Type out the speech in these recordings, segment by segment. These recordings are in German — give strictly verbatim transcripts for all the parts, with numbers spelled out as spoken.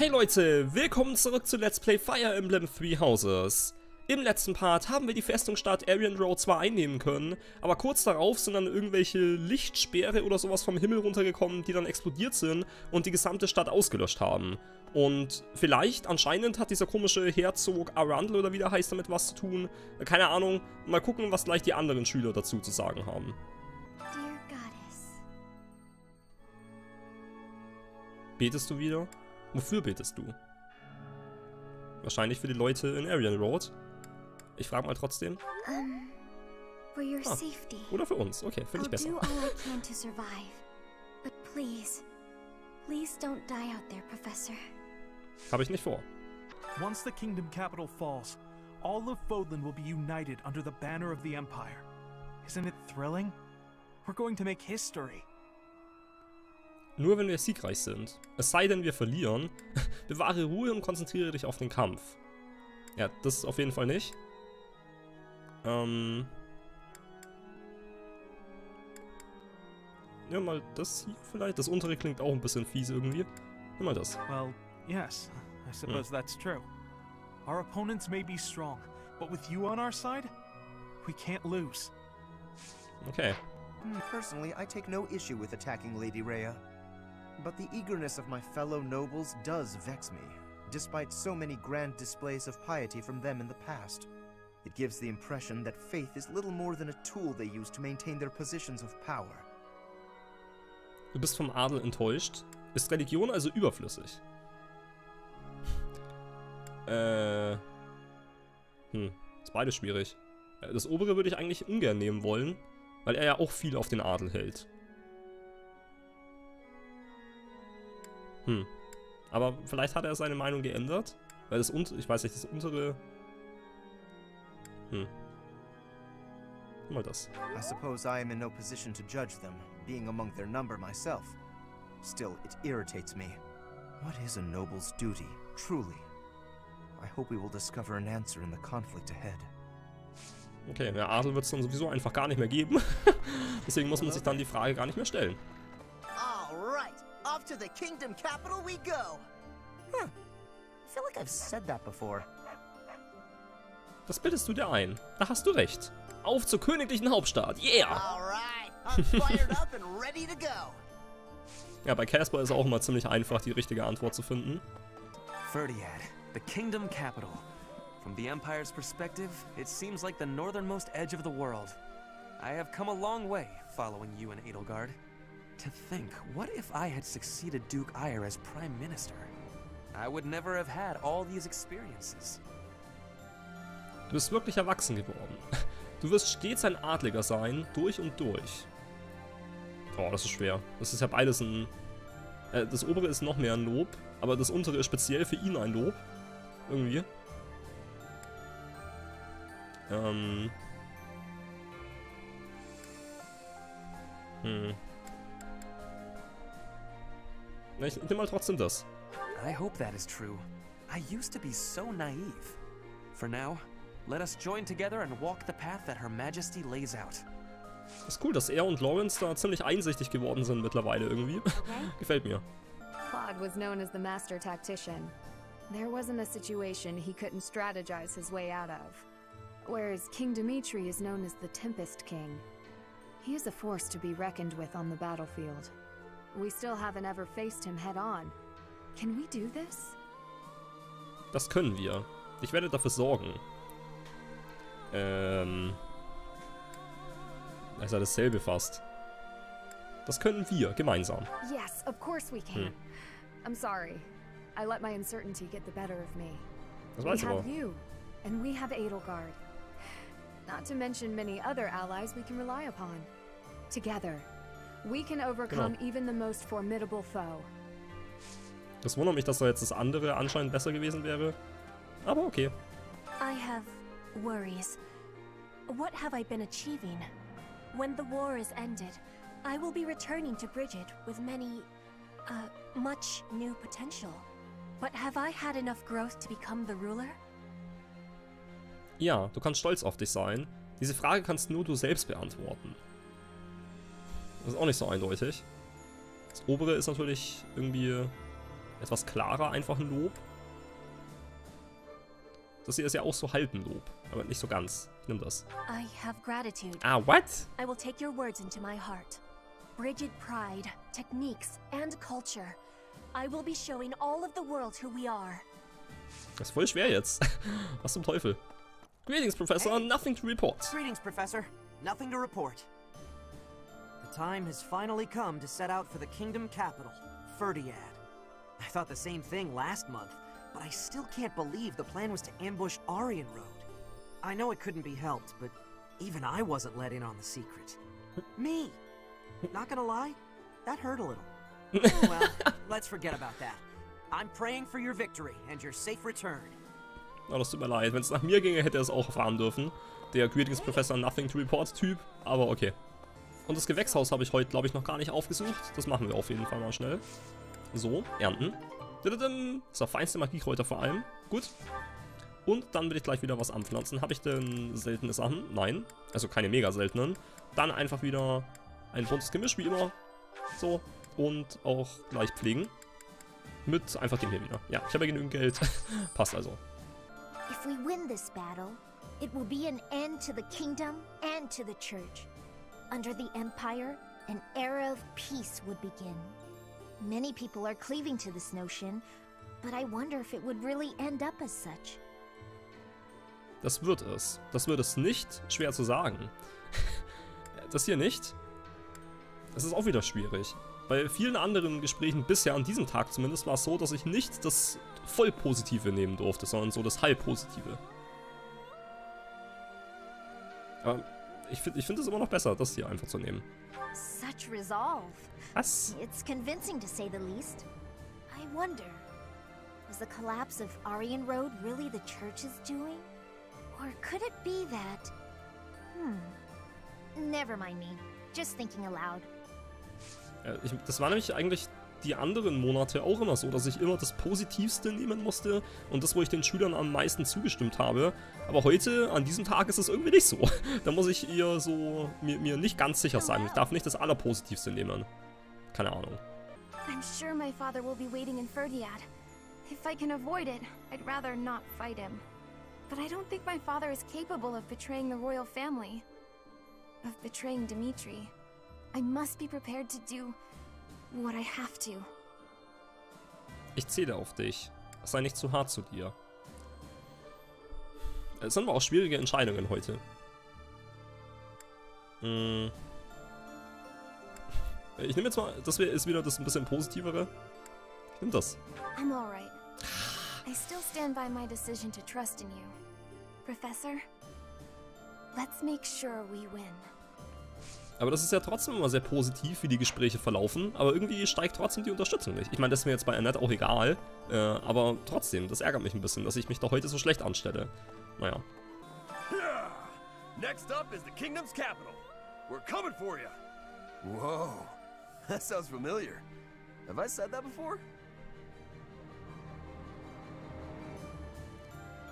Hey Leute, willkommen zurück zu Let's Play Fire Emblem Three Houses. Im letzten Part haben wir die Festungsstadt Arianrhod zwar einnehmen können, aber kurz darauf sind dann irgendwelche Lichtspeere oder sowas vom Himmel runtergekommen, die dann explodiert sind und die gesamte Stadt ausgelöscht haben. Und vielleicht, anscheinend hat dieser komische Herzog Arundel oder wie der heißt damit was zu tun. Keine Ahnung, mal gucken, was gleich die anderen Schüler dazu zu sagen haben. Betest du wieder? Wofür betest du? Wahrscheinlich für die Leute in Arianrhod. Ich frage mal trotzdem. Um, for your ah, safety. Oder für uns. Okay, finde ich besser. Habe ich nicht vor. Once the kingdom capital falls, all of Fodlan will be united under the banner of the empire. Isn't it thrilling? We're going to make history. Nur wenn wir siegreich sind. Es sei denn, wir verlieren. Bewahre Ruhe und konzentriere dich auf den Kampf. Ja, das auf jeden Fall nicht. Ähm. Ja, mal das hier vielleicht. Das untere klingt auch ein bisschen fies irgendwie. Nimm mal das. Well, yes. I suppose that's true. Our opponents may be strong, but with you on our side, we can't lose. Okay. Personally, I take no issue with attacking Lady Rhea. But the eagerness of my fellow nobles does vex me, despite so many grand displays of piety from them in the past. It gives the impression that faith is little more than a tool they use to maintain their positions of power. Du bist vom Adel enttäuscht? Ist Religion also überflüssig? äh. Hm, ist beides schwierig. Das obere würde ich eigentlich ungern nehmen wollen, weil er ja auch viel auf den Adel hält. Hm. Aber vielleicht hat er seine Meinung geändert. Weil das untere, ich weiß nicht, das untere... Hm. Mal das. I suppose I am in no position to judge them, being among their number myself. Still, it irritates me. What is a noble's duty, truly? I hope we will discover an answer in the conflict ahead. Okay, der Adel wird es dann sowieso einfach gar nicht mehr geben. Deswegen muss man sich dann die Frage gar nicht mehr stellen. To the kingdom capital we go. Huh. I feel like I've said that before. Das bildest du dir ein. Da hast du recht. Auf zur königlichen Hauptstadt. Yeah. All right. I'm fired up and ready to go. Ja, bei Caspar ist auch immer ziemlich einfach, die richtige Antwort zu finden. Fhirdiad, the kingdom capital. From the empire's perspective, it seems like the northernmost edge of the world. I have come a long way following you in Edelgard. To think, what if I had succeeded Duke Eyre as Prime Minister? I would never have had all these experiences. Du bist wirklich erwachsen geworden. Du wirst stets ein Adliger sein, durch und durch. Oh, das ist schwer. Das ist ja beides ein... Äh, das obere ist noch mehr ein Lob, aber das untere ist speziell für ihn ein Lob. Irgendwie. Ähm... Hm... Ich nehme mal trotzdem das. I hope that is true. I used to be so naive. For now, let us join together and walk the path that Her Majesty lays out. Das ist cool, dass er und Lawrence da ziemlich einsichtig geworden sind mittlerweile irgendwie. Gefällt mir. Claude was known as the master tactician. There wasn't a situation he couldn't strategize his way out of. Whereas King Dimitri is known as the Tempest King. He is a force to be reckoned with on the battlefield. We still haven't ever faced him head on. Can we do this? Das können wir. Ich werde dafür sorgen. Ähm. Das ist ja dasselbe fast. Das können wir gemeinsam. Yes, of course we can. Hm. I'm sorry. I let my uncertainty get the better of me. Das weiß ich aber. We have you, and we have Edelgard. Not to mention many other allies we can rely upon. Together. We can overcome genau. Even the most formidable foe. Das wundert mich, dass da jetzt das andere anscheinend besser gewesen wäre. Aber okay. I have worries. What have I been achieving? When the war is ended, I will be returning to Brigid with many, uh, much new potential. But have I had enough growth to become the ruler? Ja, du kannst stolz auf dich sein. Diese Frage kannst nur du selbst beantworten. Das ist auch nicht so eindeutig. Das obere ist natürlich irgendwie etwas klarer einfach ein Lob. Das hier ist ja auch so halb ein Lob, aber nicht so ganz. Ich nehme das. I have gratitude. Ah, what? I will take your words into my heart. Brigid pride, techniques and culture. I will be showing all of the world who we are. Das ist voll schwer jetzt. Was zum Teufel? Greetings, Professor. Nothing to report. Greetings, Professor. Nothing to report. The time has finally come to set out for the kingdom capital, Fhirdiad. I thought the same thing last month, but I still can't believe the plan was to ambush Arianrhod. I know it couldn't be helped, but even I wasn't let in on the secret. Me! Not gonna lie, that hurt a little. Oh well, let's forget about that. I'm praying for your victory and your safe return. Oh, das tut mir leid. Wenn es nach mir ginge, hätte er es auch erfahren dürfen. Der Greetings Professor Nothing to Report Typ, aber okay. Und das Gewächshaus habe ich heute, glaube ich, noch gar nicht aufgesucht. Das machen wir auf jeden Fall mal schnell. So, ernten. Das war feinste Magiekräuter vor allem. Gut. Und dann will ich gleich wieder was anpflanzen. Habe ich denn seltene Sachen? Nein. Also keine mega seltenen. Dann einfach wieder ein buntes Gemisch, wie immer. So. Und auch gleich pflegen. Mit einfach dem hier wieder. Ja, ich habe ja genügend Geld. Passt also. If we win this battle, it will be an end to the kingdom and to the church. Under the Empire, an era of peace would begin. Many people are cleaving to this notion, but I wonder if it would really end up as such. Das wird es. Das wird es nicht. Schwer zu sagen. Das hier nicht. Das ist auch wieder schwierig. Bei vielen anderen Gesprächen bisher, an diesem Tag zumindest, war es so, dass ich nicht das Vollpositive nehmen durfte, sondern so das Halbpositive. Aber ich finde ich find es immer noch besser, das hier einfach zu nehmen. Such resolve. Was? It's convincing to say the least. I wonder, was the collapse of Arianrhod really the church's doing? Or could it be that... Hmm. Never mind me. Just thinking aloud. Ich, das war nämlich eigentlich die anderen Monate auch immer so, dass ich immer das Positivste nehmen musste und das, wo ich den Schülern am meisten zugestimmt habe. Aber heute, an diesem Tag, ist es irgendwie nicht so. Da muss ich eher so mir, mir nicht ganz sicher sein. Ich darf nicht das Allerpositivste nehmen. Keine Ahnung. I'm sure my father will be waiting in Fhirdiad. If I can avoid it, I'd rather not fight him. But I don't think my father is capable of betraying the royal family. Of betraying Dimitri. I must be prepared to do what I have to. Ich zähle auf dich. Sei nicht zu hart zu dir. Es sind aber auch schwierige Entscheidungen heute. Hm. Ich nehme jetzt mal, das ist wieder das ein bisschen positivere. Ich nehme das. I'm all right. I still stand by my decision to trust in you. Professor, let's make sure we win. Aber das ist ja trotzdem immer sehr positiv, wie die Gespräche verlaufen, aber irgendwie steigt trotzdem die Unterstützung nicht. Ich meine, das ist mir jetzt bei Annette auch egal, äh, aber trotzdem, das ärgert mich ein bisschen, dass ich mich da heute so schlecht anstelle. Naja. Next up is the Kingdom's capital. We're coming for you. Whoa, that sounds familiar. Have I said that before?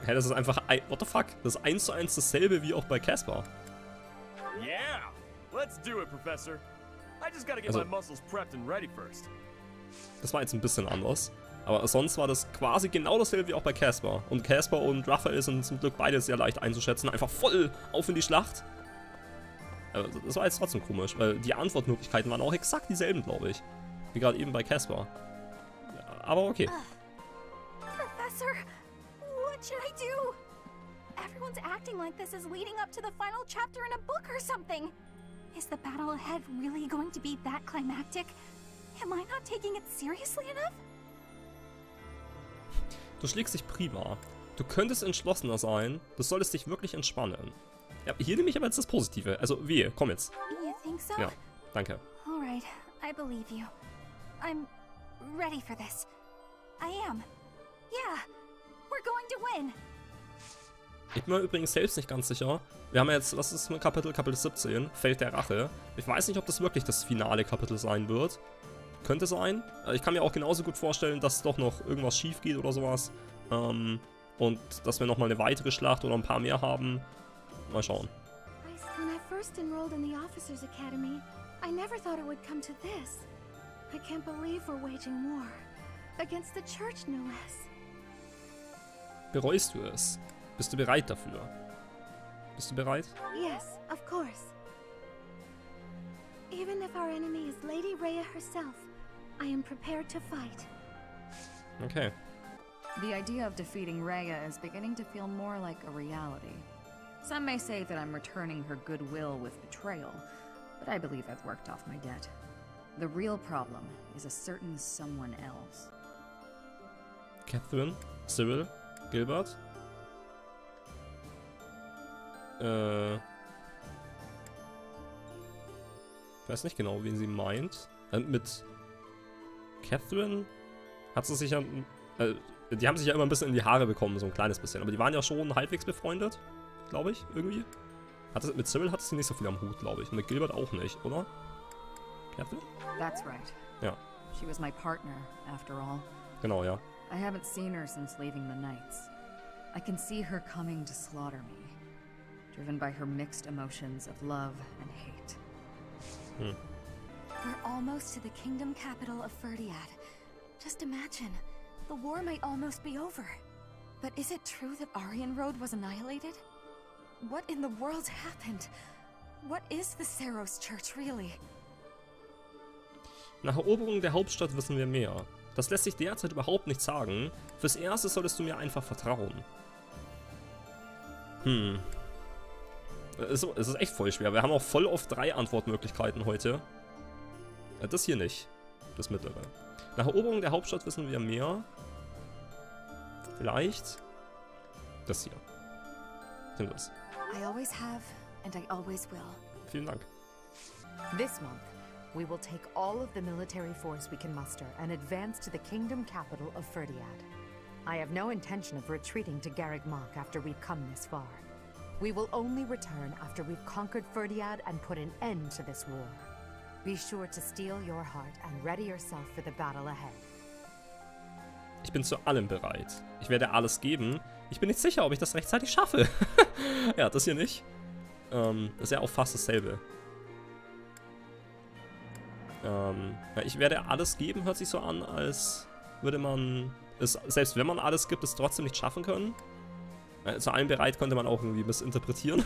Hä, das ist einfach, what the fuck, das ist eins zu eins dasselbe wie auch bei Caspar. Yeah. Let's do it, Professor. I just gotta get my muscles prepped and ready first. Das war jetzt ein bisschen anders, aber sonst war das quasi genau dasselbe wie auch bei Caspar. Und Caspar und Raphael sind zum Glück beide sehr leicht einzuschätzen, einfach voll auf in die Schlacht. Das war jetzt trotzdem komisch, weil die Antwortmöglichkeiten waren auch exakt dieselben, glaube ich, wie gerade eben bei Caspar. Aber okay. Uh, Professor, what should I do? Everyone's acting like this is leading up to the final chapter in a book or something. Is the battle ahead really going to be that climactic? Am I not taking it seriously enough? Du schlägst dich prima. Du könntest entschlossener sein. Du solltest dich wirklich entspannen. Ja, hier nehme ich aber jetzt das Positive. Also wehe, komm jetzt. You think so? Ja, danke. All right, I believe you. I'm ready for this. I am. Yeah, we're going to win. Ich bin mir übrigens selbst nicht ganz sicher. Wir haben ja jetzt, was ist mit Kapitel? Kapitel siebzehn, Feld der Rache. Ich weiß nicht, ob das wirklich das finale Kapitel sein wird. Könnte sein. Ich kann mir auch genauso gut vorstellen, dass doch noch irgendwas schief geht oder sowas. Ähm, und dass wir nochmal eine weitere Schlacht oder ein paar mehr haben. Mal schauen. Against the church, no less. Bereust du es? Bist du bereit dafür? Bist du bereit? Yes, of course. Even if our enemy is Lady Rhea herself, I am prepared to fight. Okay. The idea of defeating Rhea is beginning to feel more like a reality. Some may say that I'm returning her goodwill with betrayal, but I believe I've worked off my debt. The real problem is a certain someone else. Catherine, Cyril, Gilbert. Äh. Ich weiß nicht genau, wen sie meint. Äh, mit Catherine hat sie sich ja. Äh, die haben sich ja immer ein bisschen in die Haare bekommen, so ein kleines bisschen. Aber die waren ja schon halbwegs befreundet, glaube ich, irgendwie. Hat das, mit Cyril hat sie nicht so viel am Hut, glaube ich. Und mit Gilbert auch nicht, oder? Catherine? That's right. Ja. She was my partner, after all. Genau, ja. I haven't seen her since leaving the Knights. I can see her coming to slaughter me, driven by her mixed emotions of love and hate. Hm. We're almost to the kingdom capital of Fhirdiad. Just imagine, the war might almost be over. But is it true that Arianrhod was annihilated? What in the world happened? What is the Seros Church really? Nach Eroberung der Hauptstadt wissen wir mehr. Das lässt sich derzeit überhaupt nicht sagen. Fürs Erste solltest du mir einfach vertrauen. Hm. Es ist echt voll schwer. Wir haben auch voll oft drei Antwortmöglichkeiten heute. Das hier nicht. Das mittlere. Nach Eroberung der Hauptstadt wissen wir mehr. Vielleicht. Das hier. Nimm das. I always have and I always will. Vielen Dank. This month. We will take all of the military force we can muster and advance to the kingdom capital of Fhirdiad. I have no intention of retreating to Garrigmark after we've come this far. We will only return after we've conquered Fhirdiad and put an end to this war. Be sure to steel your heart and ready yourself for the battle ahead. Ich bin zu allem bereit. Ich werde alles geben. Ich bin nicht sicher, ob ich das rechtzeitig schaffe. Ja, das hier nicht. Ähm, das ist ja auch fast dasselbe. Ähm, ich werde alles geben, hört sich so an, als würde man es, selbst wenn man alles gibt, es trotzdem nicht schaffen können. Äh, zu allem bereit könnte man auch irgendwie missinterpretieren.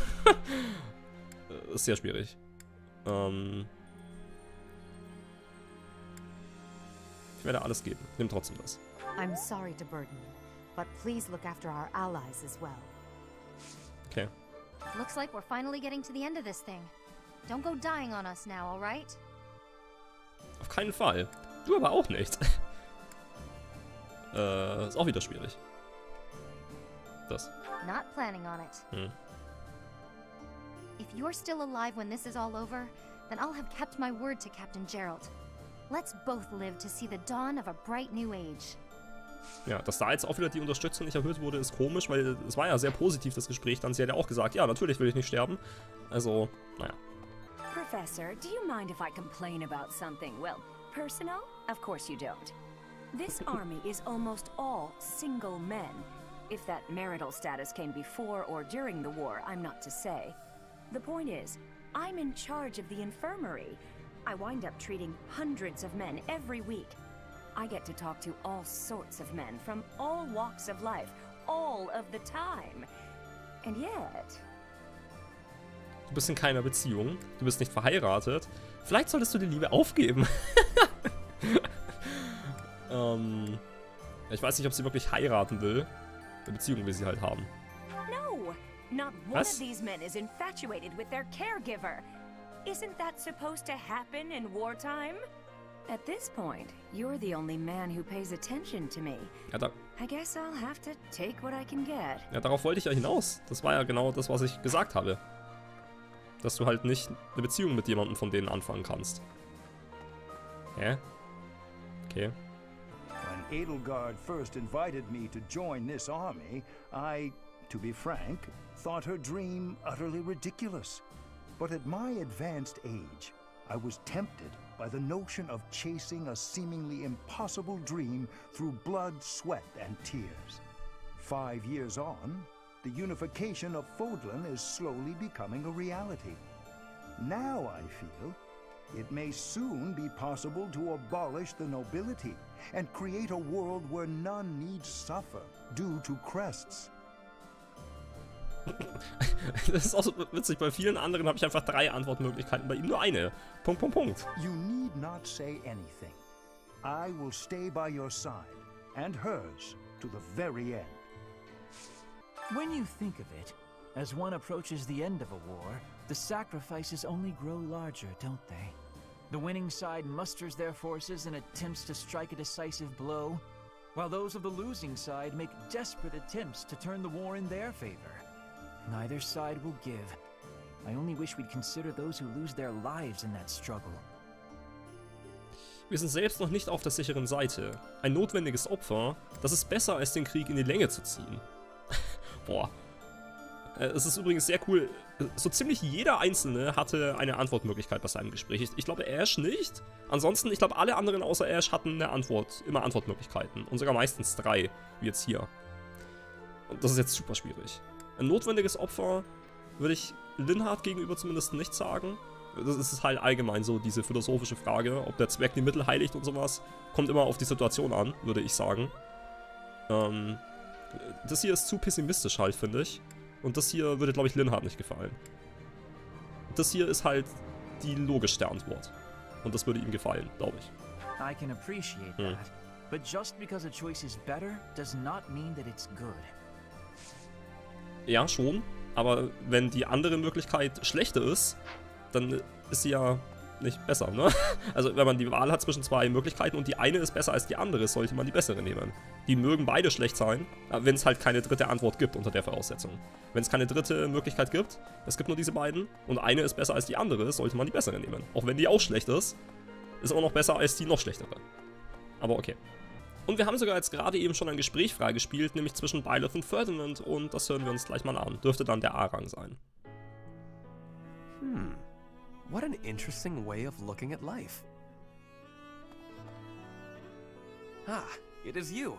Ist sehr schwierig. Ähm, ich werde alles geben. Nimm trotzdem das. I'm sorry to burden you, but please look after our allies as well. Okay. Looks like we're finally getting to the end of this thing. Don't go dying on us now, all right? Auf keinen Fall. Du aber auch nicht. äh, ist auch wieder schwierig. Das. Not planning on it. Hm. If you're still alive when this is all over, then I'll have kept my word to Captain Gerald. Let's both live to see the dawn of a bright new age. Ja, dass da jetzt auch wieder die Unterstützung nicht erhöht wurde, ist komisch, weil es war ja sehr positiv, das Gespräch. Dann sie hat ja auch gesagt, ja, natürlich will ich nicht sterben. Also, naja. Professor, do you mind if I complain about something, well, personal? Of course you don't. This army is almost all single men. If that marital status came before or during the war, I'm not to say. The point is, I'm in charge of the infirmary. I wind up treating hundreds of men every week. I get to talk to all sorts of men from all walks of life, all of the time. And yet... Du bist in keiner Beziehung, du bist nicht verheiratet. Vielleicht solltest du die Liebe aufgeben. ähm, ich weiß nicht, ob sie wirklich heiraten will. Eine Beziehung will sie halt haben. No, not one of these men is infatuated with their caregiver. Isn't that supposed to happen in wartime? At this point, you're the only man who pays attention to me. Ja, I guess I'll have to take what I can get. Ja, darauf wollte ich ja hinaus. Das war ja genau das, was ich gesagt habe. Dass du halt nicht eine Beziehung mit jemandem von denen anfangen kannst. Hä? Okay. When Edelgard first invited me to join this army, I, to be frank, thought her dream utterly ridiculous. But at my advanced age, I was tempted by the notion of chasing a seemingly impossible dream through blood, sweat, and tears. Five years on, the unification of Fodlan is slowly becoming a reality. Now I feel It may soon be possible to abolish the nobility and create a world where none need suffer due to crests. Das ist auch so witzig. Bei vielen anderen habe ich einfach drei Antwortmöglichkeiten, bei ihm nur eine. Punkt, Punkt, Punkt. You need not say anything. I will stay by your side and hers to the very end. When you think of it, as one approaches the end of a war, the sacrifices only grow larger, don't they? The winning side musters their forces and attempts to strike a decisive blow, while those of the losing side make desperate attempts to turn the war in their favor. Neither side will give. I only wish we'd consider those who lose their lives in that struggle. Wir sind selbst noch nicht auf der sicheren Seite. Ein notwendiges Opfer, das ist besser, als den Krieg in die Länge zu ziehen. Boah. Es ist übrigens sehr cool. So ziemlich jeder Einzelne hatte eine Antwortmöglichkeit bei seinem Gespräch. Ich glaube, Ash nicht. Ansonsten, ich glaube, alle anderen außer Ash hatten eine Antwort. Immer Antwortmöglichkeiten. Und sogar meistens drei, wie jetzt hier. Und das ist jetzt super schwierig. Ein notwendiges Opfer würde ich Linhardt gegenüber zumindest nicht sagen. Das ist halt allgemein so diese philosophische Frage, ob der Zweck die Mittel heiligt und sowas. Kommt immer auf die Situation an, würde ich sagen. Ähm, das hier ist zu pessimistisch halt, finde ich. Und das hier würde, glaube ich, Linhardt nicht gefallen. Das hier ist halt die logischste Antwort. Und das würde ihm gefallen, glaube ich. I can appreciate that, but just because a choice is better does not mean that it's good. Ja, schon. Aber wenn die andere Möglichkeit schlechter ist, dann ist sie ja nicht besser, ne? Also wenn man die Wahl hat zwischen zwei Möglichkeiten und die eine ist besser als die andere, sollte man die bessere nehmen. Die mögen beide schlecht sein, wenn es halt keine dritte Antwort gibt unter der Voraussetzung. Wenn es keine dritte Möglichkeit gibt, es gibt nur diese beiden und eine ist besser als die andere, sollte man die bessere nehmen. Auch wenn die auch schlecht ist, ist auch noch besser als die noch schlechtere. Aber okay. Und wir haben sogar jetzt gerade eben schon ein Gespräch freigespielt, nämlich zwischen Byleth und Ferdinand und das hören wir uns gleich mal an. Dürfte dann der A-Rang sein. Hm. What an interesting way of looking at life. Ah, it is you.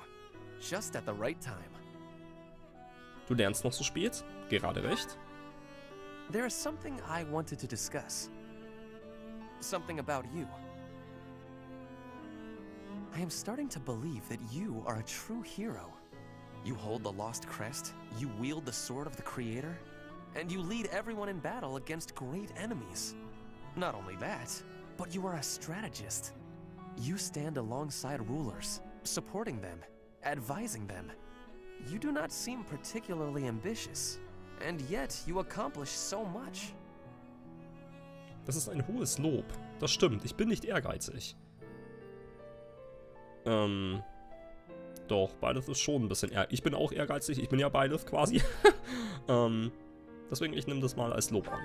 Just at the right time. Du lernst noch so spät? Gerade recht. There is something I wanted to discuss. Something about you. I am starting to believe that you are a true hero. You hold the lost crest, you wield the sword of the creator, and you lead everyone in battle against great enemies. Not only that, but you are a strategist. You stand alongside rulers, supporting them, advising them. You do not seem particularly ambitious, and yet you accomplish so much. Das ist ein hohes Lob. Das stimmt, ich bin nicht ehrgeizig. Ähm, doch, Byleth ist schon ein bisschen ehrgeizig. Ich bin auch ehrgeizig, ich bin ja Byleth quasi. ähm, deswegen, ich nehme das mal als Lob an.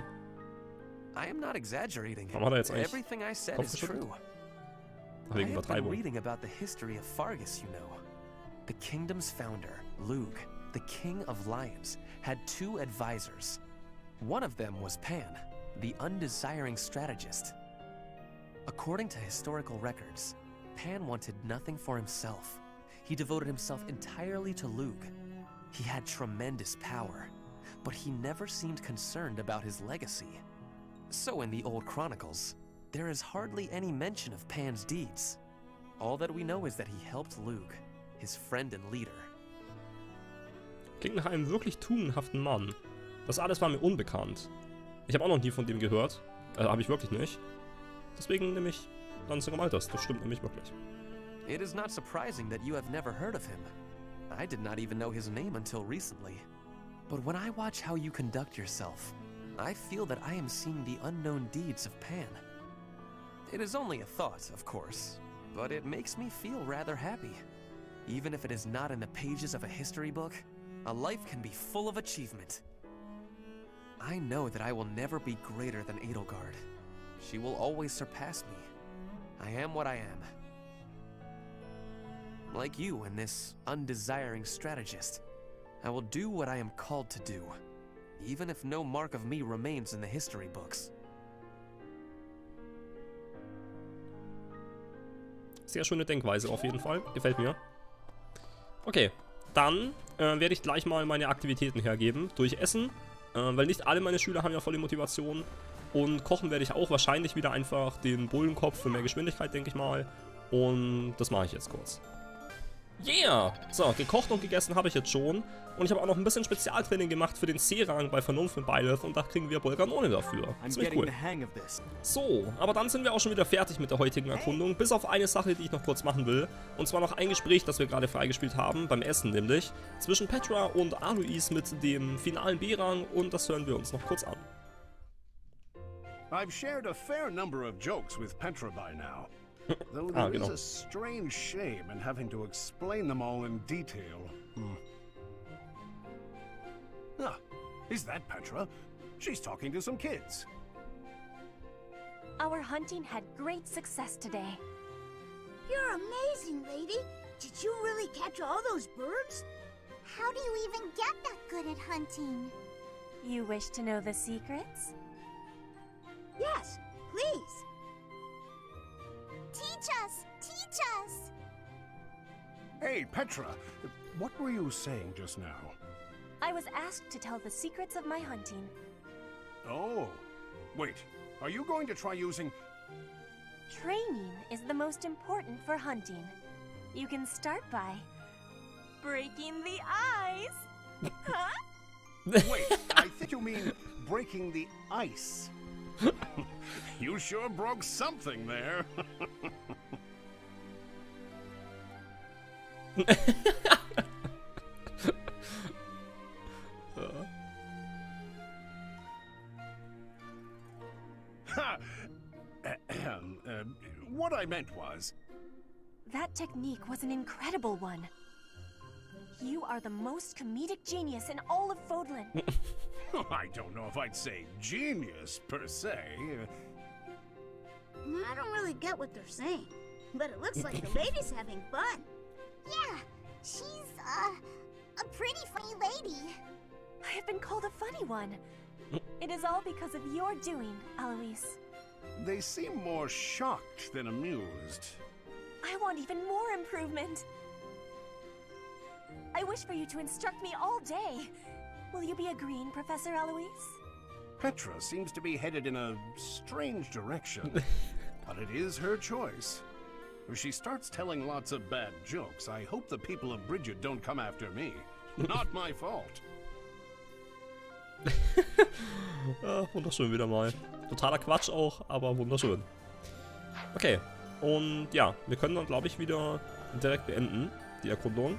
I am not exaggerating. Warum hat er jetzt eigentlich Kopfgeschüttelt? Wegen Übertreibung. Reading about the history of Faerghus, you know. The kingdom's founder, Lug, the king of lions, had two advisors. One of them was Pan, the undesiring strategist. According to historical records, Pan wanted nothing for himself. He devoted himself entirely to Lug. He had tremendous power, but he never seemed concerned about his legacy. So in the old chronicles, there is hardly any mention of Pan's deeds. All that we know is that he helped Lug, his friend and leader. Klingt nach einem wirklich tugendhaften Mann. Das alles war mir unbekannt. Ich habe auch noch nie von dem gehört. Äh, habe ich wirklich nicht. Deswegen nehme ich dann sogar mal das. Das stimmt nämlich wirklich. It is not surprising that you have never heard of him. I did not even know his name until recently. But when I watch how you conduct yourself, I feel that I am seeing the unknown deeds of Pan. It is only a thought, of course, but it makes me feel rather happy. Even if it is not in the pages of a history book, a life can be full of achievement. I know that I will never be greater than Edelgard. She will always surpass me. I am what I am. Like you and this undesiring strategist, I will do what I am called to do. Even if no mark of me remains in the history books. Sehr schöne Denkweise auf jeden Fall. Gefällt mir. Okay, dann äh, werde ich gleich mal meine Aktivitäten hergeben. Durch Essen, Weil nicht alle meine Schüler haben ja volle Motivation. Und kochen werde ich auch wahrscheinlich wieder einfach den Bullenkopf für mehr Geschwindigkeit, denke ich mal. Und das mache ich jetzt kurz. Yeah! So, gekocht und gegessen habe ich jetzt schon. Und ich habe auch noch ein bisschen Spezialtraining gemacht für den C-Rang bei Vernunft mit Byleth. Und da kriegen wir Bolganone dafür. Ziemlich cool. So, aber dann sind wir auch schon wieder fertig mit der heutigen Erkundung. Bis auf eine Sache, die ich noch kurz machen will. Und zwar noch ein Gespräch, das wir gerade freigespielt haben. Beim Essen nämlich. Zwischen Petra und Alois mit dem finalen B-Rang. Und das hören wir uns noch kurz an. I've shared a fair number of jokes with Petra by now. Though there ah, is a strange shame in having to explain them all in detail. Hmm. Ah, is that Petra? She's talking to some kids. Our hunting had great success today. You're amazing, lady. Did you really catch all those birds? How do you even get that good at hunting? You wish to know the secrets? Yes, please. Teach us! Teach us! Hey, Petra! What were you saying just now? I was asked to tell the secrets of my hunting. Oh. Wait, are you going to try using... Training is the most important for hunting. You can start by... breaking the ice! Huh? Wait, I think you mean breaking the ice. You sure broke something there. Ha! What I meant was... That technique was an incredible one. You are the most comedic genius in all of Fodlan. I don't know if I'd say genius, per se. I don't really get what they're saying, but it looks like the lady's having fun. Yeah, she's, uh, a pretty funny lady. I have been called a funny one. It is all because of your doing, Alois. They seem more shocked than amused. I want even more improvement. I wish for you to instruct me all day. Will you be agreeing, Professor Alois? Petra seems to be headed in a strange direction, but it is her choice. If she starts telling lots of bad jokes, I hope the people of Brigid don't come after me. Not my fault. Ah, wunderschön wieder mal. Totaler Quatsch auch, aber wunderschön. Okay, und ja, wir können dann, glaube ich, wieder direkt beenden, die Erkundung,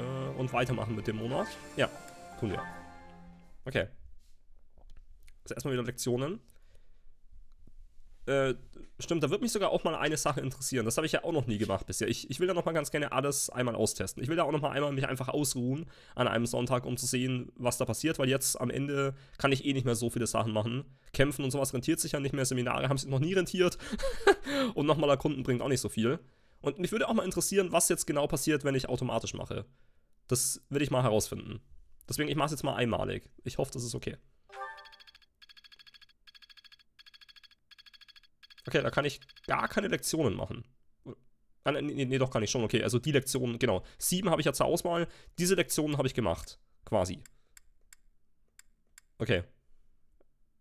äh, und weitermachen mit dem Monat. Ja. Tun wir. Okay. Also erstmal wieder Lektionen. Äh, stimmt, da wird mich sogar auch mal eine Sache interessieren. Das habe ich ja auch noch nie gemacht bisher. Ich, ich will da nochmal ganz gerne alles einmal austesten. Ich will da auch nochmal einmal mich einfach ausruhen an einem Sonntag, um zu sehen, was da passiert. Weil jetzt am Ende kann ich eh nicht mehr so viele Sachen machen. Kämpfen und sowas rentiert sich ja nicht mehr. Seminare haben sich noch nie rentiert. Und nochmal erkunden bringt auch nicht so viel. Und mich würde auch mal interessieren, was jetzt genau passiert, wenn ich automatisch mache. Das will ich mal herausfinden. Deswegen, ich mache es jetzt mal einmalig. Ich hoffe, das ist okay. Okay, da kann ich gar keine Lektionen machen. Ah, nee, nee, doch, kann ich schon. Okay, also die Lektionen, genau. Sieben habe ich ja zur Auswahl. Diese Lektionen habe ich gemacht. Quasi. Okay.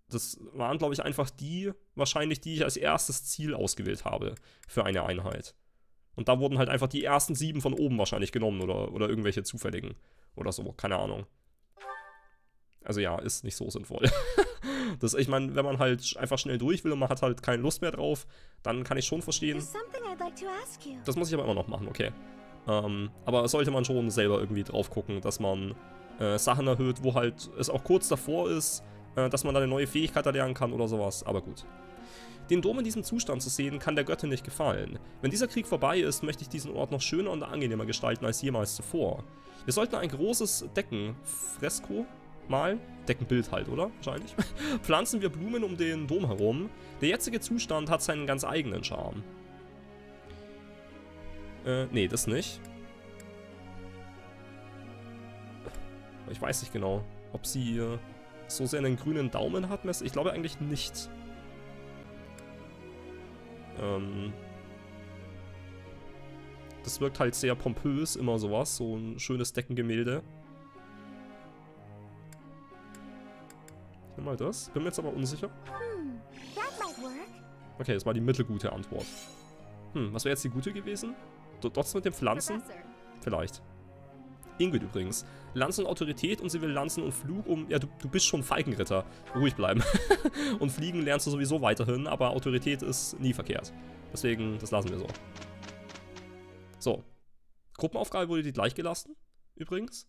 Das waren, glaube ich, einfach die, wahrscheinlich die ich als erstes Ziel ausgewählt habe für eine Einheit. Und da wurden halt einfach die ersten sieben von oben wahrscheinlich genommen oder, oder irgendwelche zufälligen. Oder so, keine Ahnung. Also ja, ist nicht so sinnvoll. Das, ich meine, wenn man halt einfach schnell durch will und man hat halt keine Lust mehr drauf, dann kann ich schon verstehen. Das muss ich aber immer noch machen, okay. Ähm, aber sollte man schon selber irgendwie drauf gucken, dass man äh, Sachen erhöht, wo halt es auch kurz davor ist, äh, dass man da eine neue Fähigkeit erlernen kann oder sowas, aber gut. Den Dom in diesem Zustand zu sehen, kann der Göttin nicht gefallen. Wenn dieser Krieg vorbei ist, möchte ich diesen Ort noch schöner und angenehmer gestalten als jemals zuvor. Wir sollten ein großes Deckenfresko malen. Deckenbild halt, oder? Wahrscheinlich. Pflanzen wir Blumen um den Dom herum. Der jetzige Zustand hat seinen ganz eigenen Charme. Äh, nee, das nicht. Ich weiß nicht genau, ob sie äh, so sehr einen grünen Daumen hat. Ich glaube eigentlich nicht. Das wirkt halt sehr pompös, immer sowas, so ein schönes Deckengemälde. Nimm mal das. Bin mir jetzt aber unsicher. Okay, das war die mittelgute Antwort. Hm, was wäre jetzt die gute gewesen? Dort mit den Pflanzen? Vielleicht. Ingrid übrigens. Lanzen und Autorität und sie will Lanzen und Flug um... Ja, du, du bist schon Falkenritter. Ruhig bleiben. Und Fliegen lernst du sowieso weiterhin, aber Autorität ist nie verkehrt. Deswegen, das lassen wir so. So. Gruppenaufgabe wurde die gleich gelassen? Übrigens?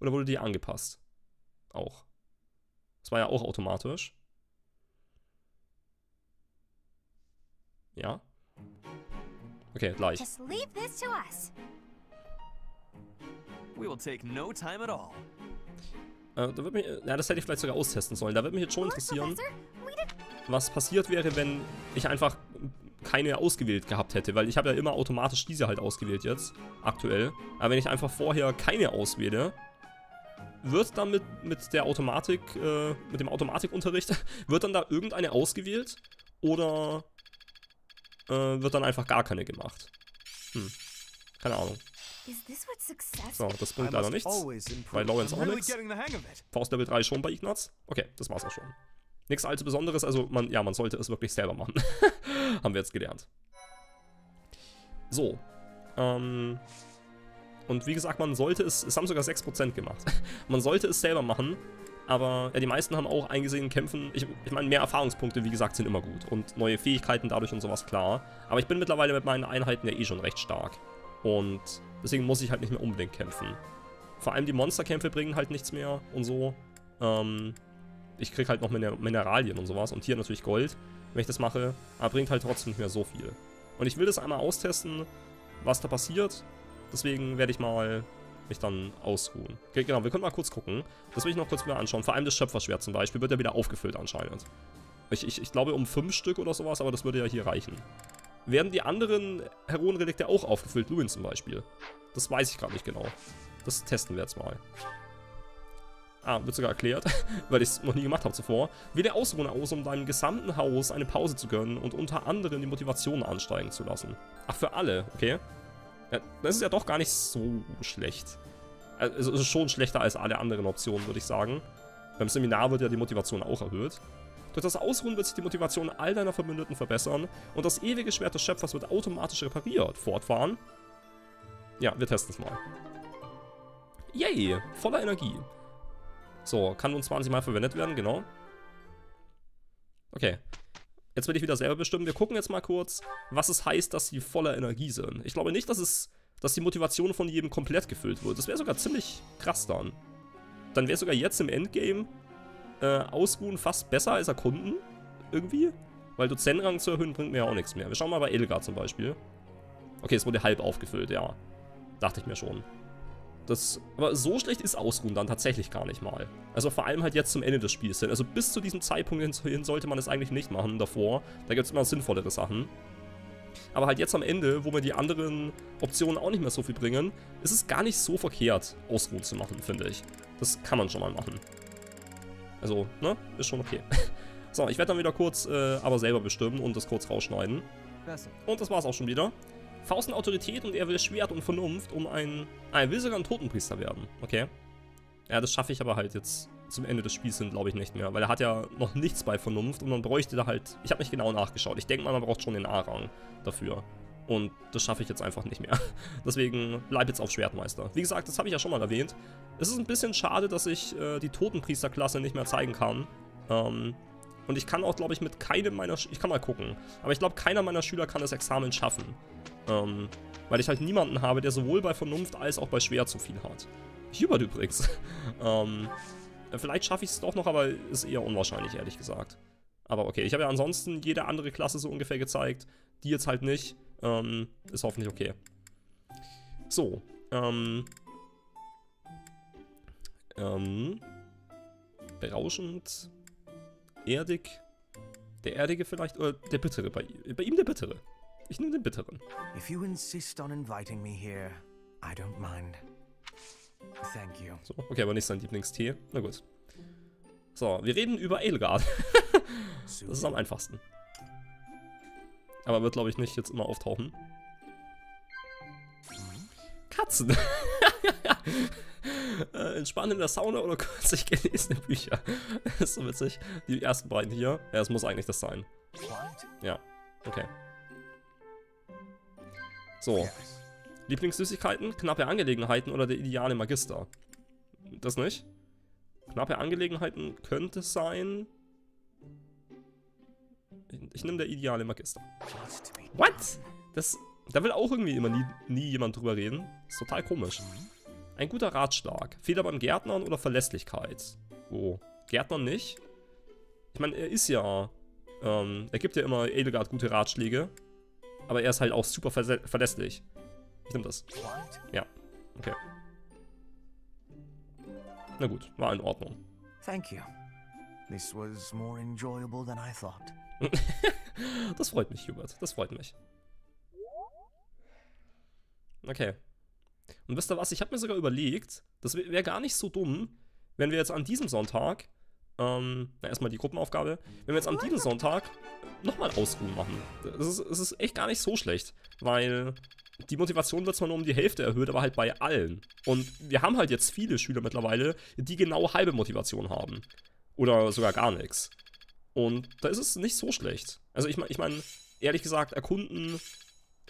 Oder wurde die angepasst? Auch. Das war ja auch automatisch. Ja. Okay, gleich. Just leave this to us. We will take no time at all. Äh, da wird mich, ja, das hätte ich vielleicht sogar austesten sollen. Da würde mich jetzt schon interessieren, was passiert wäre, wenn ich einfach keine ausgewählt gehabt hätte. Weil ich habe ja immer automatisch diese halt ausgewählt jetzt, aktuell. Aber wenn ich einfach vorher keine auswähle, wird dann mit, mit der Automatik, äh, mit dem Automatikunterricht, wird dann da irgendeine ausgewählt? Oder äh, wird dann einfach gar keine gemacht? Hm, keine Ahnung. So, das bringt leider nichts. Bei Lawrence auch nichts. Faust Level drei schon bei Ignaz. Okay, das war's auch schon. Nichts allzu Besonderes, also man, ja, man sollte es wirklich selber machen. Haben wir jetzt gelernt. So. Ähm, und wie gesagt, man sollte es, es haben sogar sechs Prozent gemacht. Man sollte es selber machen, aber ja, die meisten haben auch eingesehen, kämpfen. Ich, ich meine, mehr Erfahrungspunkte, wie gesagt, sind immer gut. Und neue Fähigkeiten dadurch und sowas, klar. Aber ich bin mittlerweile mit meinen Einheiten ja eh schon recht stark. Und deswegen muss ich halt nicht mehr unbedingt kämpfen. Vor allem die Monsterkämpfe bringen halt nichts mehr und so. Ähm, ich krieg halt noch Miner- Mineralien und sowas und hier natürlich Gold, wenn ich das mache. Aber bringt halt trotzdem nicht mehr so viel. Und ich will das einmal austesten, was da passiert. Deswegen werde ich mal mich dann ausruhen. Okay, genau, wir können mal kurz gucken. Das will ich noch kurz wieder anschauen. Vor allem das Schöpferschwert zum Beispiel wird ja wieder aufgefüllt anscheinend. Ich, ich, ich glaube um fünf Stück oder sowas, aber das würde ja hier reichen. Werden die anderen Heroenrelikte auch aufgefüllt? Luin zum Beispiel. Das weiß ich gerade nicht genau. Das testen wir jetzt mal. Ah, wird sogar erklärt, weil ich es noch nie gemacht habe zuvor. Wähle Ausruhen aus, um deinem gesamten Haus eine Pause zu gönnen und unter anderem die Motivation ansteigen zu lassen. Ach, für alle, okay. Ja, das ist ja doch gar nicht so schlecht. Also es ist schon schlechter als alle anderen Optionen, würde ich sagen. Beim Seminar wird ja die Motivation auch erhöht. Durch das Ausruhen wird sich die Motivation all deiner Verbündeten verbessern und das ewige Schwert des Schöpfers wird automatisch repariert. Fortfahren? Ja, wir testen es mal. Yay, voller Energie. So, kann nun zwanzig Mal verwendet werden, genau. Okay, jetzt will ich wieder selber bestimmen. Wir gucken jetzt mal kurz, was es heißt, dass sie voller Energie sind. Ich glaube nicht, dass, es, dass die Motivation von jedem komplett gefüllt wird. Das wäre sogar ziemlich krass dann. Dann wäre sogar jetzt im Endgame... Äh, ausruhen fast besser als erkunden. Irgendwie. Weil Dozentrang zu erhöhen bringt mir ja auch nichts mehr. Wir schauen mal bei Edelgard zum Beispiel. Okay, es wurde halb aufgefüllt, ja. Dachte ich mir schon. Das, aber so schlecht ist Ausruhen dann tatsächlich gar nicht mal. Also vor allem halt jetzt zum Ende des Spiels hin. Also bis zu diesem Zeitpunkt hin sollte man es eigentlich nicht machen davor. Da gibt es immer sinnvollere Sachen. Aber halt jetzt am Ende, wo mir die anderen Optionen auch nicht mehr so viel bringen, ist es gar nicht so verkehrt, Ausruhen zu machen, finde ich. Das kann man schon mal machen. Also, ne? Ist schon okay. So, ich werde dann wieder kurz, äh, aber selber bestimmen und das kurz rausschneiden. Und das war's auch schon wieder. Faust und Autorität und er will Schwert und Vernunft um ein... Ah, er will sogar ein Totenpriester werden. Okay. Ja, das schaffe ich aber halt jetzt zum Ende des Spiels hin, glaube ich, nicht mehr. Weil er hat ja noch nichts bei Vernunft und man bräuchte da halt... Ich habe nicht genau nachgeschaut. Ich denke mal, man braucht schon den A-Rang dafür. Und das schaffe ich jetzt einfach nicht mehr. Deswegen bleib jetzt auf Schwertmeister. Wie gesagt, das habe ich ja schon mal erwähnt. Es ist ein bisschen schade, dass ich äh, die Totenpriesterklasse nicht mehr zeigen kann. Ähm, und ich kann auch, glaube ich, mit keinem meiner... Sch ich kann mal gucken. Aber ich glaube, keiner meiner Schüler kann das Examen schaffen. Ähm, weil ich halt niemanden habe, der sowohl bei Vernunft als auch bei Schwert so viel hat. Hubert übrigens. ähm, vielleicht schaffe ich es doch noch, aber ist eher unwahrscheinlich, ehrlich gesagt. Aber okay, ich habe ja ansonsten jede andere Klasse so ungefähr gezeigt. Die jetzt halt nicht. Ähm, ist hoffentlich okay. So, ähm... Ähm... Berauschend... Erdig... Der Erdige vielleicht, oder der Bittere, bei, bei ihm der Bittere. Ich nehme den Bitteren. So, okay, aber nicht sein Lieblingstee. Na gut. So, wir reden über Edelgard. Das ist am einfachsten. Aber wird, glaube ich, nicht jetzt immer auftauchen. Katzen! Äh, entspannen in der Sauna oder kürzlich gelesene Bücher. Das ist so witzig. Die ersten beiden hier. Ja, es muss eigentlich das sein. Ja, okay. So. Lieblingssüßigkeiten, knappe Angelegenheiten oder der ideale Magister? Das nicht? Knappe Angelegenheiten könnte sein... Ich, ich nehme der ideale Magister. What? Das, da will auch irgendwie immer nie, nie jemand drüber reden. Ist total komisch. Ein guter Ratschlag. Fehler beim Gärtnern oder Verlässlichkeit? Oh, Gärtnern nicht? Ich meine, er ist ja... Ähm, er gibt ja immer Edelgard gute Ratschläge. Aber er ist halt auch super ver verlässlich. Ich nehme das. Ja, okay. Na gut, war in Ordnung. Thank you. This was more enjoyable than I thought. Das freut mich, Hubert. Das freut mich. Okay. Und wisst ihr was? Ich habe mir sogar überlegt, das wäre gar nicht so dumm, wenn wir jetzt an diesem Sonntag, ähm, na erstmal die Gruppenaufgabe, wenn wir jetzt an diesem Sonntag nochmal Ausruhen machen. Das ist, das ist echt gar nicht so schlecht, weil die Motivation wird zwar nur um die Hälfte erhöht, aber halt bei allen. Und wir haben halt jetzt viele Schüler mittlerweile, die genau halbe Motivation haben. Oder sogar gar nichts. Und da ist es nicht so schlecht. Also ich meine, ich mein, ehrlich gesagt, erkunden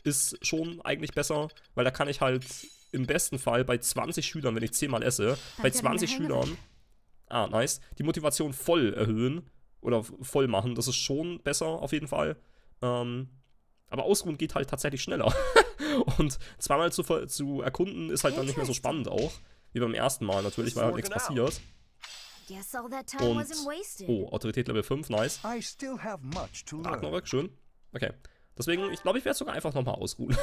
ist schon eigentlich besser, weil da kann ich halt im besten Fall bei zwanzig Schülern, wenn ich zehnmal esse, bei zwanzig Schülern, ah, nice, die Motivation voll erhöhen oder voll machen. Das ist schon besser auf jeden Fall. Ähm, aber Ausruhen geht halt tatsächlich schneller. Und zweimal zu, zu erkunden ist halt dann nicht mehr so spannend auch, wie beim ersten Mal natürlich, weil halt nichts passiert. Und, oh, Autorität Level fünf, nice. Ragnarök, schön. Okay, deswegen, ich glaube, ich werde sogar einfach nochmal ausruhen.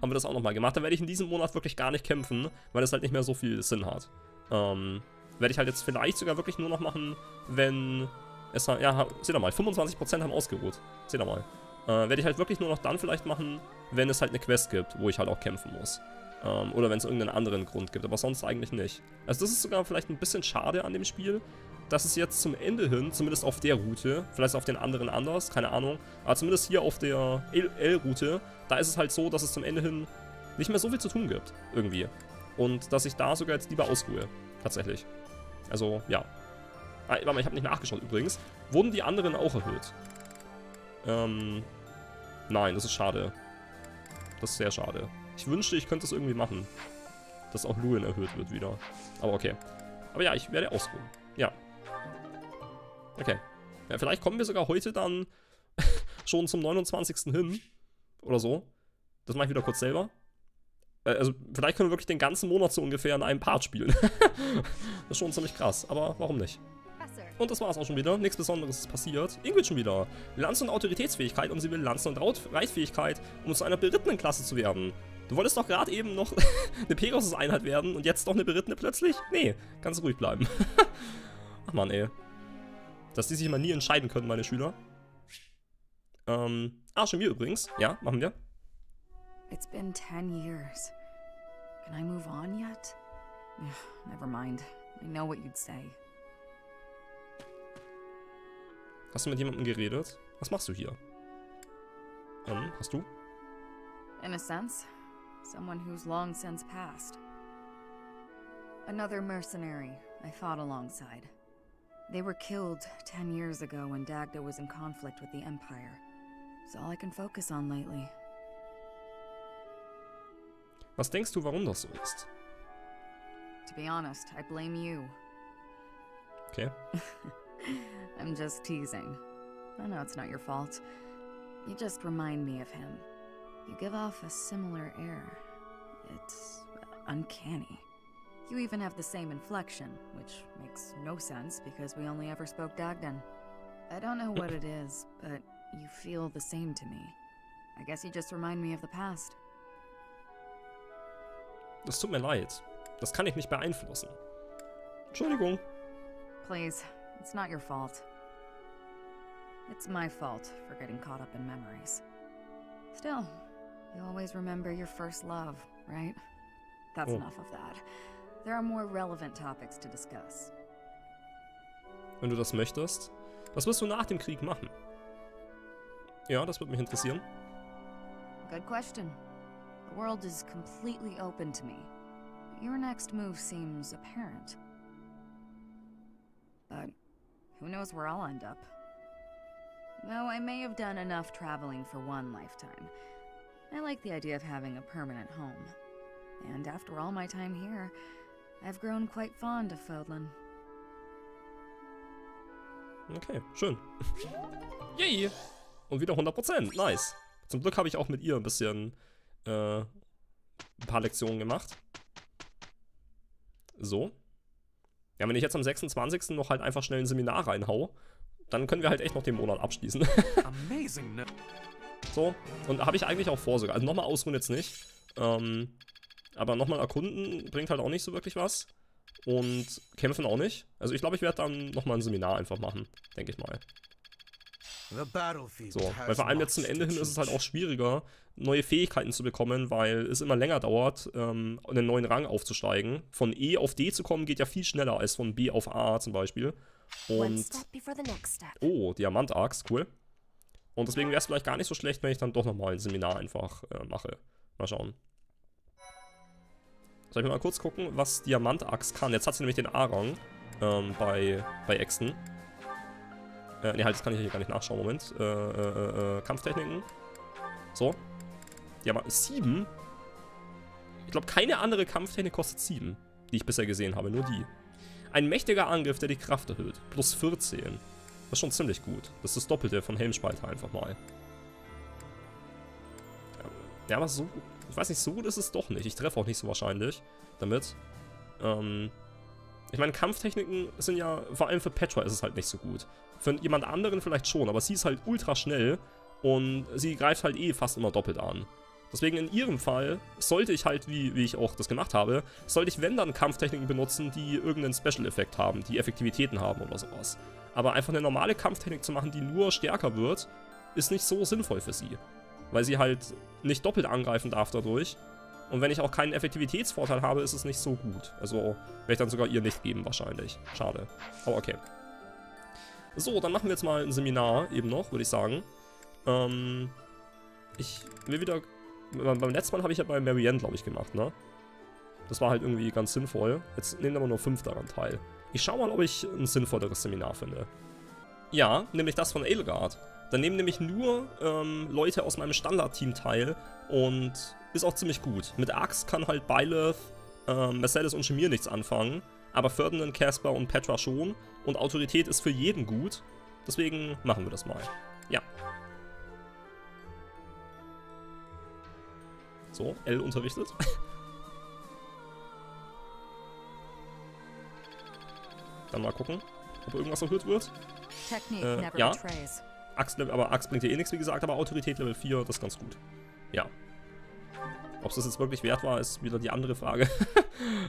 Haben wir das auch nochmal gemacht. Da werde ich in diesem Monat wirklich gar nicht kämpfen, weil das halt nicht mehr so viel Sinn hat. Ähm, werde ich halt jetzt vielleicht sogar wirklich nur noch machen, wenn es halt, ja, seht ihr mal, fünfundzwanzig Prozent haben ausgeruht. Seht ihr mal. Äh, werde ich halt wirklich nur noch dann vielleicht machen, wenn es halt eine Quest gibt, wo ich halt auch kämpfen muss. Ähm, oder wenn es irgendeinen anderen Grund gibt, aber sonst eigentlich nicht. Also das ist sogar vielleicht ein bisschen schade an dem Spiel, dass es jetzt zum Ende hin, zumindest auf der Route, vielleicht auf den anderen anders, keine Ahnung, aber zumindest hier auf der L L-Route, da ist es halt so, dass es zum Ende hin nicht mehr so viel zu tun gibt, irgendwie. Und dass ich da sogar jetzt lieber ausruhe, tatsächlich. Also, ja. Ah, warte mal, ich habe nicht nachgeschaut übrigens. Wurden die anderen auch erhöht? Ähm... Nein, das ist schade. Das ist sehr schade. Ich wünschte, ich könnte es irgendwie machen. Dass auch Luin erhöht wird wieder. Aber okay. Aber ja, ich werde ausruhen. Ja. Okay. Ja, vielleicht kommen wir sogar heute dann schon zum neunundzwanzigsten hin. Oder so. Das mache ich wieder kurz selber. Äh, also vielleicht können wir wirklich den ganzen Monat so ungefähr in einem Part spielen. Das ist schon ziemlich krass. Aber warum nicht? Und das war's auch schon wieder. Nichts Besonderes ist passiert. Ingrid schon wieder. Lanze- und Autoritätsfähigkeit, um sie will Lanze- und Reitfähigkeit, um zu einer berittenen Klasse zu werden. Du wolltest doch gerade eben noch eine Pegasus-Einheit werden und jetzt doch eine berittene plötzlich? Nee, ganz ruhig bleiben. Ach man, ey. Dass die sich mal nie entscheiden können, meine Schüler. Ähm, ah, Shamir übrigens. Ja, machen wir. It's been ten years. Can I move on yet? Never mind. I know what you'd say. Hast du mit jemandem geredet? Was machst du hier? Ähm, hast du? In a sense, someone who's long since passed. Another mercenary I fought alongside. They were killed ten years ago when Dagda was in conflict with the Empire. It's all I can focus on lately. Was denkst du, warum das so ist? To be honest, I blame you. Okay. I'm just teasing. I know it's not your fault. You just remind me of him. You give off a similar air. It's uncanny. You even have the same inflection, which makes no sense because we only ever spoke Dagdan. I don't know what it is, but you feel the same to me. I guess you just remind me of the past. Das tut mir leid. Das kann ich nicht beeinflussen. Entschuldigung. Please. It's not your fault. It's my fault for getting caught up in memories. Still, you always remember your first love, right? That's oh. Enough of that. There are more relevant topics to discuss. Wenn du das möchtest, was wirst du nach dem Krieg machen? Ja, das wird mich interessieren. Good question. The world is completely open to me. Your next move seems apparent. But who knows where I'll end up. Though I may have done enough traveling for one lifetime, I like the idea of having a permanent home. And after all my time here, I've grown quite fond of Fodlan. Okay, schön. Yay! Und wieder hundert Prozent, nice. Zum Glück habe ich auch mit ihr ein bisschen, äh, ein paar Lektionen gemacht. So. Ja, wenn ich jetzt am sechsundzwanzigsten noch halt einfach schnell ein Seminar reinhau, dann können wir halt echt noch den Monat abschließen. Amazing, ne? So, und habe ich eigentlich auch vor sogar. Also nochmal ausruhen jetzt nicht. Ähm, aber nochmal erkunden bringt halt auch nicht so wirklich was. Und kämpfen auch nicht. Also ich glaube, ich werde dann nochmal ein Seminar einfach machen, denke ich mal. So, weil vor allem jetzt zum Ende hin ist es halt auch schwieriger, neue Fähigkeiten zu bekommen, weil es immer länger dauert, ähm, einen neuen Rang aufzusteigen. Von E auf D zu kommen geht ja viel schneller als von B auf A zum Beispiel. Und oh, Diamant-Arcs, cool. Und deswegen wäre es vielleicht gar nicht so schlecht, wenn ich dann doch nochmal ein Seminar einfach äh, mache. Mal schauen. Soll ich mal kurz gucken, was Diamant-Axt kann? Jetzt hat sie nämlich den A-Rang ähm, bei, bei Äxten. Äh, ne, halt, das kann ich hier gar nicht nachschauen. Moment. Äh, äh, äh, Kampftechniken. So. Diamant sieben? Ich glaube, keine andere Kampftechnik kostet sieben, die ich bisher gesehen habe. Nur die. Ein mächtiger Angriff, der die Kraft erhöht. Plus vierzehn. Das ist schon ziemlich gut. Das ist das Doppelte von Helmspalter einfach mal. Ja, aber so... Ich weiß nicht, so gut ist es doch nicht. Ich treffe auch nicht so wahrscheinlich damit. Ähm, ich meine, Kampftechniken sind ja, vor allem für Petra ist es halt nicht so gut. Für jemand anderen vielleicht schon, aber sie ist halt ultra schnell und sie greift halt eh fast immer doppelt an. Deswegen in ihrem Fall sollte ich halt, wie, wie ich auch das gemacht habe, sollte ich, wenn dann, Kampftechniken benutzen, die irgendeinen Special-Effekt haben, die Effektivitäten haben oder sowas. Aber einfach eine normale Kampftechnik zu machen, die nur stärker wird, ist nicht so sinnvoll für sie. Weil sie halt nicht doppelt angreifen darf dadurch. Und wenn ich auch keinen Effektivitätsvorteil habe, ist es nicht so gut. Also werde ich dann sogar ihr nicht geben wahrscheinlich. Schade. Aber okay. So, dann machen wir jetzt mal ein Seminar eben noch, würde ich sagen. Ähm, ich will wieder... Beim letzten Mal habe ich ja bei Marianne, glaube ich, gemacht, ne? Das war halt irgendwie ganz sinnvoll. Jetzt nehmen aber nur fünf daran teil. Ich schaue mal, ob ich ein sinnvolleres Seminar finde. Ja, nämlich das von Edelgard. Da nehmen nämlich nur ähm, Leute aus meinem Standard-Team teil und ist auch ziemlich gut. Mit Axt kann halt Byleth, ähm, Mercedes und Shamir nichts anfangen, aber Ferdinand, Caspar und Petra schon. Und Autorität ist für jeden gut, deswegen machen wir das mal. Ja. So, L unterrichtet. Dann mal gucken, ob irgendwas erhöht wird. Äh, ja. Axt, aber Axt bringt ja eh nichts, wie gesagt, aber Autorität Level vier, das ist ganz gut. Ja. Ob es das jetzt wirklich wert war, ist wieder die andere Frage.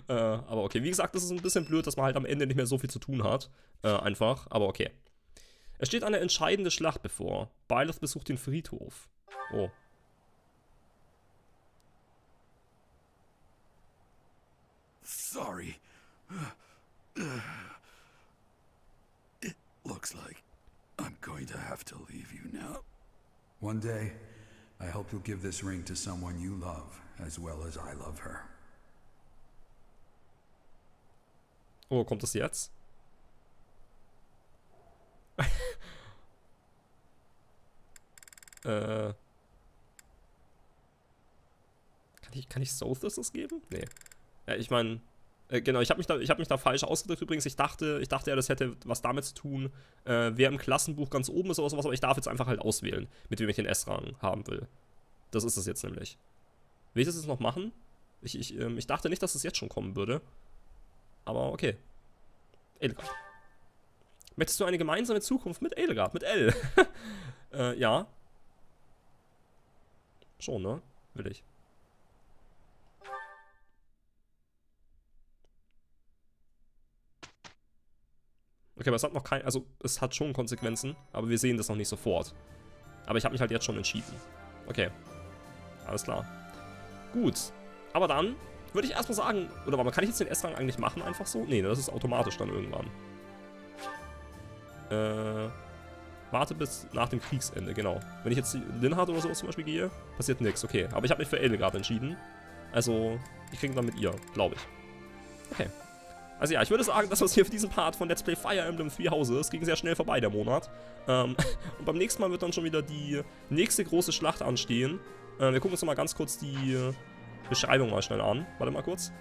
äh, aber okay, wie gesagt, das ist ein bisschen blöd, dass man halt am Ende nicht mehr so viel zu tun hat. Äh, einfach, aber okay. Es steht eine entscheidende Schlacht bevor. Byleth besucht den Friedhof. Oh. Sorry. It looks like I'm going to have to leave you now. One day, I hope you'll give this ring to someone you love, as well as I love her. Oh, kommt das jetzt? äh. Kann ich, kann ich Sothis das geben? Nee. Ja, ich meine... Genau, ich habe mich, hab mich da falsch ausgedrückt übrigens. Ich dachte, ich dachte ja, das hätte was damit zu tun, äh, wer im Klassenbuch ganz oben ist oder sowas, aber ich darf jetzt einfach halt auswählen, mit wem ich den S-Rang haben will. Das ist es jetzt nämlich. Will ich das jetzt noch machen? Ich, ich, ähm, ich dachte nicht, dass das jetzt schon kommen würde. Aber okay. Edelgard. Möchtest du eine gemeinsame Zukunft mit Edelgard? Mit L? äh, ja. Schon, ne? Will ich. Okay, aber es hat noch kein... Also, es hat schon Konsequenzen, aber wir sehen das noch nicht sofort. Aber ich habe mich halt jetzt schon entschieden. Okay. Alles klar. Gut. Aber dann würde ich erstmal sagen... Oder warte mal, kann ich jetzt den S-Rang eigentlich machen einfach so? Nee, das ist automatisch dann irgendwann. Äh... Warte bis nach dem Kriegsende, genau. Wenn ich jetzt Linhardt oder so zum Beispiel gehe, passiert nichts. Okay, aber ich habe mich für Edelgard entschieden. Also, ich kriege dann mit ihr, glaube ich. Okay. Also ja, ich würde sagen, das war's hier für diesen Part von Let's Play Fire Emblem Three Houses. Es ging sehr schnell vorbei, der Monat. Ähm, und beim nächsten Mal wird dann schon wieder die nächste große Schlacht anstehen. Äh, wir gucken uns nochmal ganz kurz die Beschreibung mal schnell an. Warte mal kurz.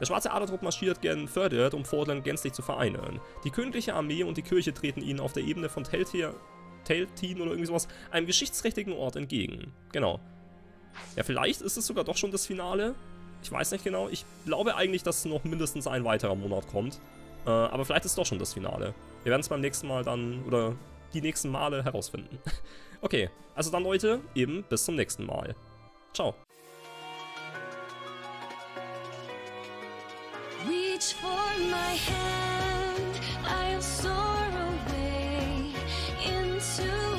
Der schwarze Adertrupp marschiert gegen Fhirdiad, um Fodlan gänzlich zu vereinen. Die königliche Armee und die Kirche treten ihnen auf der Ebene von Teltier, Teltin oder irgendwie sowas, einem geschichtsträchtigen Ort entgegen. Genau. Ja, vielleicht ist es sogar doch schon das Finale. Ich weiß nicht genau. Ich glaube eigentlich, dass noch mindestens ein weiterer Monat kommt. Äh, aber vielleicht ist es doch schon das Finale. Wir werden es beim nächsten Mal dann, oder die nächsten Male herausfinden. Okay, also dann Leute, eben bis zum nächsten Mal. Ciao. Reach for my hand, I'll soar away into